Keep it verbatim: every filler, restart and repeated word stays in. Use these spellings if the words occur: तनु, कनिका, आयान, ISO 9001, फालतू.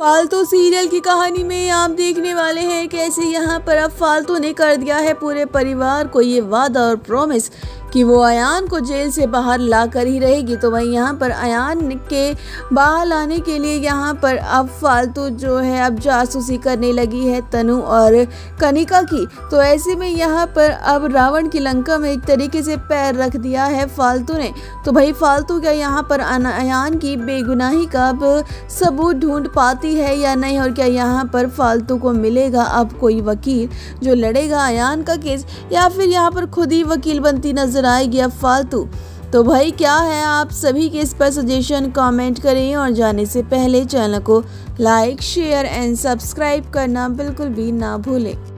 फालतू सीरियल की कहानी में आप देखने वाले हैं कैसे यहाँ पर अब फालतू ने कर दिया है पूरे परिवार को ये वादा और प्रॉमिस कि वो आयान को जेल से बाहर ला कर ही रहेगी। तो वहीं यहाँ पर आयान के बाहर लाने के लिए यहाँ पर अब फालतू जो है अब जासूसी करने लगी है तनु और कनिका की। तो ऐसे में यहाँ पर अब रावण की लंका में एक तरीके से पैर रख दिया है फालतू ने। तो भाई फालतू क्या यहाँ पर आयान की बेगुनाही का अब सबूत ढूंढ पाती है या नहीं, और क्या यहाँ पर फालतू को मिलेगा अब कोई वकील जो लड़ेगा आयान का केस, या फिर यहाँ पर खुद ही वकील बनती नजर आएगी अब फालतू। तो भाई क्या है आप सभी के इस पर सजेशन कमेंट करें, और जाने से पहले चैनल को लाइक शेयर एंड सब्सक्राइब करना बिल्कुल भी ना भूलें।